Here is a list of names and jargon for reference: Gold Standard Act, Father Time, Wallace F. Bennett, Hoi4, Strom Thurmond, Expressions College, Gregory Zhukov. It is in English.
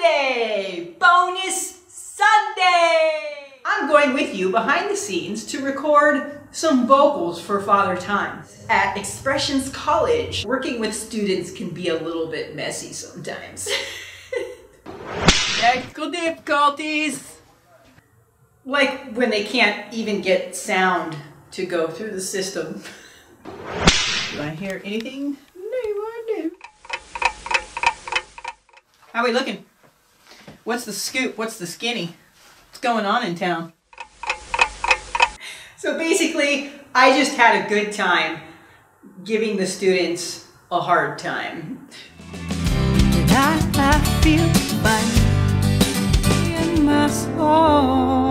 Sunday! Bonus Sunday! I'm going with you behind the scenes to record some vocals for Father Time. At Expressions College, working with students can be a little bit messy sometimes. Technical difficulties! Like when they can't even get sound to go through the system. Do I hear anything? How are we looking? What's the scoop? What's the skinny? What's going on in town? So basically, I just had a good time giving the students a hard time. Did I feel fine in my soul?